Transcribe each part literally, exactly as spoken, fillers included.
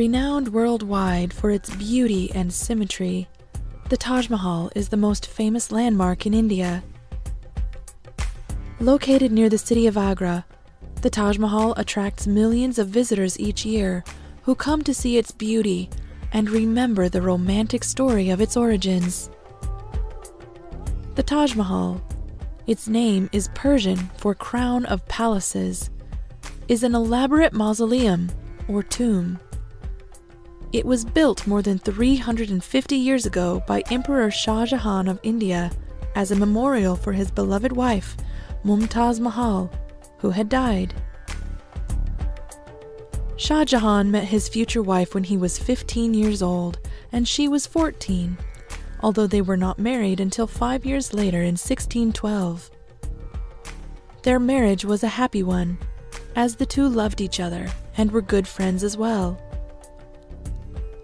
Renowned worldwide for its beauty and symmetry, the Taj Mahal is the most famous landmark in India. Located near the city of Agra, the Taj Mahal attracts millions of visitors each year who come to see its beauty and remember the romantic story of its origins. The Taj Mahal, its name is Persian for crown of palaces, is an elaborate mausoleum or tomb. It was built more than three hundred fifty years ago by Emperor Shah Jahan of India as a memorial for his beloved wife, Mumtaz Mahal, who had died. Shah Jahan met his future wife when he was fifteen years old and she was fourteen, although they were not married until five years later in sixteen twelve. Their marriage was a happy one, as the two loved each other and were good friends as well.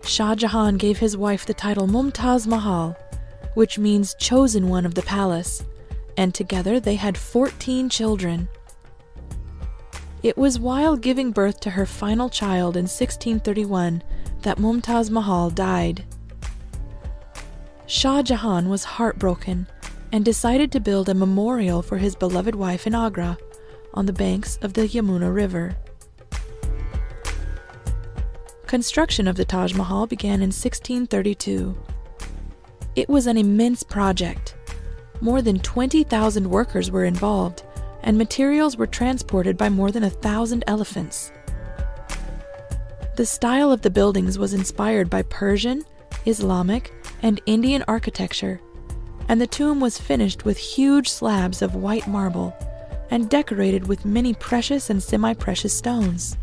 Shah Jahan gave his wife the title Mumtaz Mahal, which means chosen one of the palace, and together they had fourteen children. It was while giving birth to her final child in sixteen thirty-one that Mumtaz Mahal died. Shah Jahan was heartbroken and decided to build a memorial for his beloved wife in Agra, on the banks of the Yamuna River. Construction of the Taj Mahal began in sixteen thirty-two. It was an immense project. More than twenty thousand workers were involved, and materials were transported by more than a thousand elephants. The style of the buildings was inspired by Persian, Islamic, and Indian architecture, and the tomb was finished with huge slabs of white marble and decorated with many precious and semi-precious stones.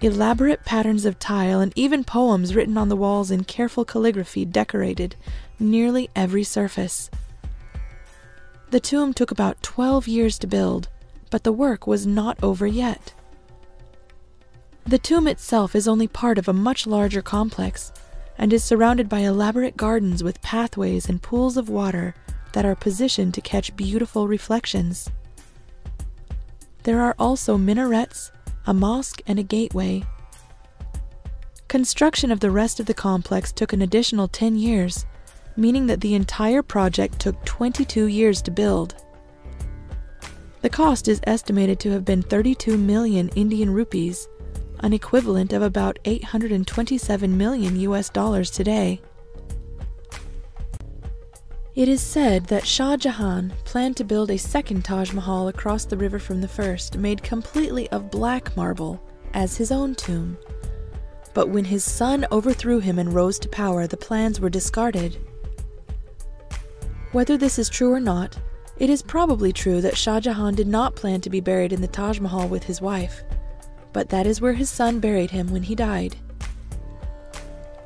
Elaborate patterns of tile and even poems written on the walls in careful calligraphy decorated nearly every surface. The tomb took about twelve years to build, but the work was not over yet. The tomb itself is only part of a much larger complex and is surrounded by elaborate gardens with pathways and pools of water that are positioned to catch beautiful reflections. There are also minarets, a mosque, and a gateway. Construction of the rest of the complex took an additional ten years, meaning that the entire project took twenty-two years to build. The cost is estimated to have been thirty-two million Indian rupees, an equivalent of about eight hundred twenty-seven million U S dollars today. It is said that Shah Jahan planned to build a second Taj Mahal across the river from the first, made completely of black marble, as his own tomb. But when his son overthrew him and rose to power, the plans were discarded. Whether this is true or not, it is probably true that Shah Jahan did not plan to be buried in the Taj Mahal with his wife, but that is where his son buried him when he died.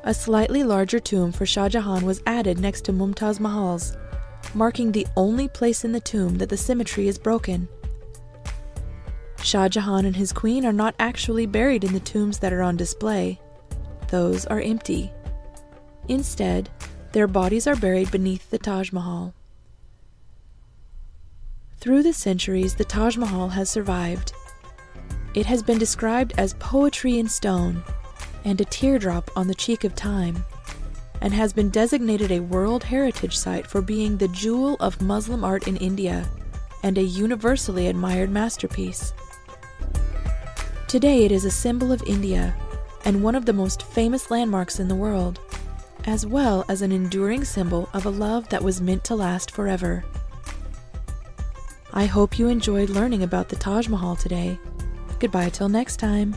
A slightly larger tomb for Shah Jahan was added next to Mumtaz Mahal's, marking the only place in the tomb that the symmetry is broken. Shah Jahan and his queen are not actually buried in the tombs that are on display. Those are empty. Instead, their bodies are buried beneath the Taj Mahal. Through the centuries, the Taj Mahal has survived. It has been described as poetry in stone, and a teardrop on the cheek of time, and has been designated a World Heritage Site for being the jewel of Muslim art in India and a universally admired masterpiece. Today it is a symbol of India and one of the most famous landmarks in the world, as well as an enduring symbol of a love that was meant to last forever. I hope you enjoyed learning about the Taj Mahal today. Goodbye till next time.